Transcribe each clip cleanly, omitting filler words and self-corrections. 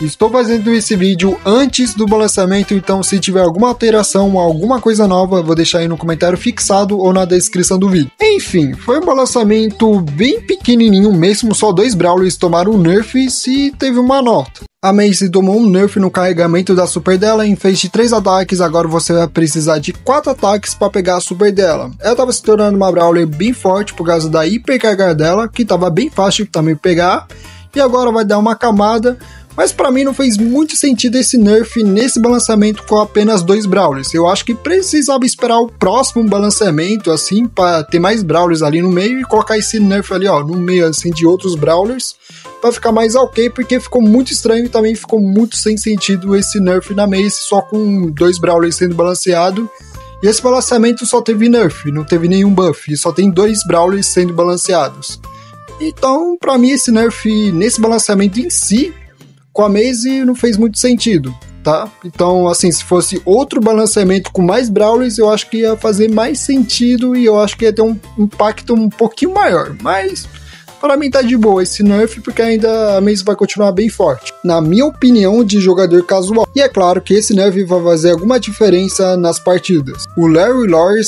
Estou fazendo esse vídeo antes do meu lançamento, então se tiver alguma alteração ou alguma coisa nova, vou deixar aí no comentário fixado ou na descrição do vídeo. Enfim, foi um lançamento bem pequenininho mesmo, só 2 Brawlers tomaram nerfs e teve uma nota. A Maisie tomou um nerf no carregamento da super dela, em vez de 3 ataques, agora você vai precisar de 4 ataques para pegar a super dela. Ela estava se tornando uma Brawler bem forte por causa da hipercarga dela, que estava bem fácil também pegar, e agora vai dar uma camada. Mas pra mim não fez muito sentido esse nerf nesse balanceamento com apenas 2 Brawlers. Eu acho que precisava esperar o próximo balanceamento, assim, pra ter mais Brawlers ali no meio e colocar esse nerf ali, ó, no meio, assim, de outros Brawlers, pra ficar mais ok, porque ficou muito estranho e também ficou muito sem sentido esse nerf na Maisie, só com 2 Brawlers sendo balanceado. E esse balanceamento só teve nerf, não teve nenhum buff, e só tem 2 Brawlers sendo balanceados. Então, pra mim, esse nerf nesse balanceamento em si, com a Maisie não fez muito sentido, tá? Então, assim, se fosse outro balanceamento com mais Brawlers, eu acho que ia fazer mais sentido e eu acho que ia ter um impacto um pouquinho maior, mas para mim tá de boa esse nerf, porque ainda a Maisie vai continuar bem forte, na minha opinião, de jogador casual. E é claro que esse nerf vai fazer alguma diferença nas partidas. O Larry Lawrie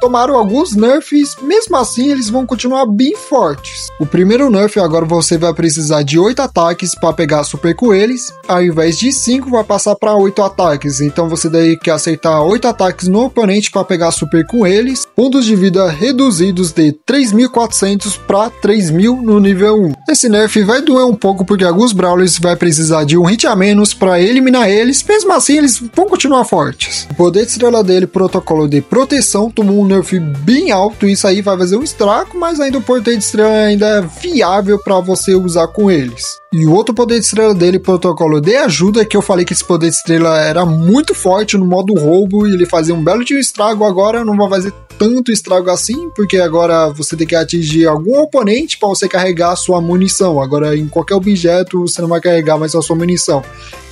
tomaram alguns nerfs, mesmo assim eles vão continuar bem fortes. O primeiro nerf, agora você vai precisar de 8 ataques para pegar super coelhos, ao invés de 5 vai passar para 8 ataques, então você daí que acertar 8 ataques no oponente para pegar super coelhos. Pontos de vida reduzidos de 3.400 para 3.000 no nível 1. Esse nerf vai doer um pouco porque alguns Brawlers vai precisar de um hit a menos para eliminar eles, mesmo assim eles vão continuar fortes. O poder de estrela dele, Protocolo de Proteção, tomou um nerf bem alto, isso aí vai fazer um estrago, mas ainda o poder de estrela ainda é viável para você usar com eles. E o outro poder de estrela dele, Protocolo de Ajuda, que eu falei que esse poder de estrela era muito forte no modo roubo e ele fazia um belo de estrago, agora não vai fazer tanto estrago assim, porque agora você tem que atingir algum oponente para você carregar a sua munição. Agora em qualquer objeto você não vai carregar mais a sua munição.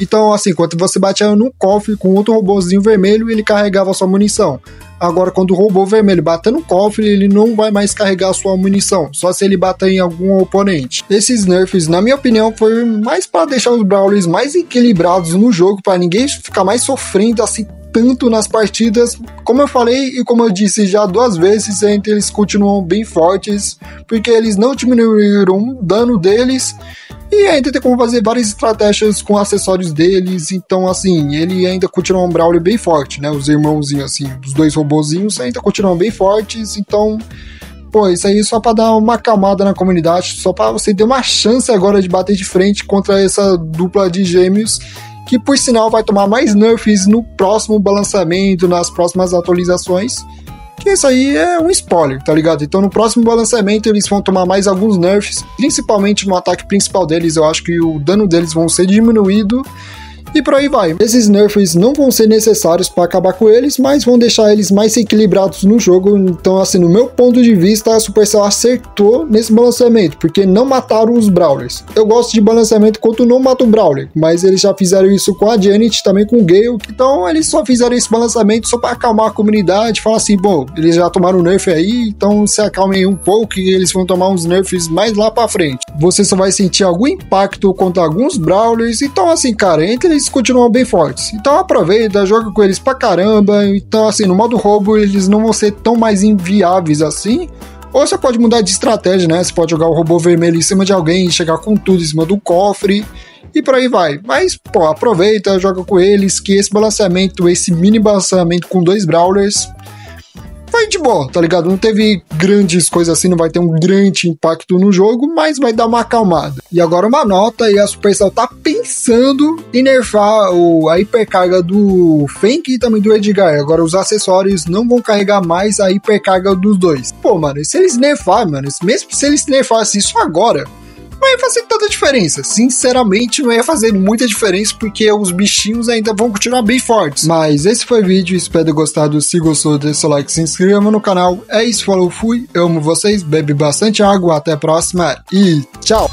Então assim, quando você batia no cofre com outro robôzinho vermelho, ele carregava a sua munição. Agora, quando o robô vermelho bater no cofre, ele não vai mais carregar sua munição, só se ele bater em algum oponente. Esses nerfs, na minha opinião, foi mais para deixar os Brawlers mais equilibrados no jogo, para ninguém ficar mais sofrendo assim tanto nas partidas. Como eu falei e como eu disse já 2 vezes, eles continuam bem fortes, porque eles não diminuíram o dano deles. E ainda tem como fazer várias estratégias com acessórios deles, então assim, ele ainda continua um Brawler bem forte, né? Os irmãozinhos, assim, os 2 robozinhos ainda continuam bem fortes, então, pô, isso aí só pra dar uma camada na comunidade, só pra você ter uma chance agora de bater de frente contra essa dupla de gêmeos, que por sinal vai tomar mais nerfs no próximo balanceamento, nas próximas atualizações. Que isso aí é um spoiler, tá ligado? Então no próximo balanceamento eles vão tomar mais alguns nerfs, principalmente no ataque principal deles. Eu acho que o dano deles vão ser diminuído e por aí vai. Esses nerfs não vão ser necessários para acabar com eles, mas vão deixar eles mais equilibrados no jogo. Então assim, no meu ponto de vista, a Supercell acertou nesse balanceamento, porque não mataram os Brawlers. Eu gosto de balanceamento quando não mata o Brawler, mas eles já fizeram isso com a Janet, também com o Gale, então eles só fizeram esse balanceamento só para acalmar a comunidade, falar assim, bom, eles já tomaram um nerf aí, então se acalmem um pouco e eles vão tomar uns nerfs mais lá para frente. Você só vai sentir algum impacto contra alguns Brawlers, então assim, cara, entre eles continuam bem fortes, então aproveita, joga com eles pra caramba. Então assim, no modo roubo eles não vão ser tão mais inviáveis assim, ou você pode mudar de estratégia, né, você pode jogar o robô vermelho em cima de alguém, chegar com tudo em cima do cofre e por aí vai, mas pô, aproveita, joga com eles, que esse balanceamento, esse mini balanceamento com 2 Brawlers foi de boa, tá ligado? Não teve grandes coisas assim, não vai ter um grande impacto no jogo, mas vai dar uma acalmada. E agora uma nota, e a Supercell tá pensando em nerfar a hipercarga do Fang e também do Edgar. Agora os acessórios não vão carregar mais a hipercarga dos 2. Pô, mano, e se eles nerfarem, mano, mesmo se eles nerfassem isso agora, não ia fazer tanta diferença, sinceramente não ia fazer muita diferença, porque os bichinhos ainda vão continuar bem fortes. Mas esse foi o vídeo, espero ter gostado. Se gostou, deixa o like, se inscreva no canal. É isso, falou, fui, eu amo vocês, bebe bastante água, até a próxima e tchau!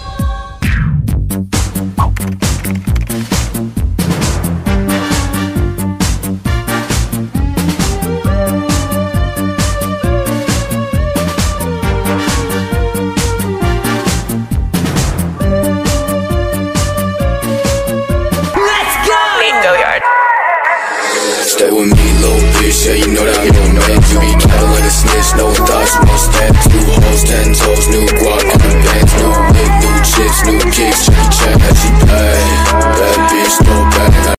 Stay with me, little bitch, yeah, you know that I ain't no man. You be cattle like a snitch, no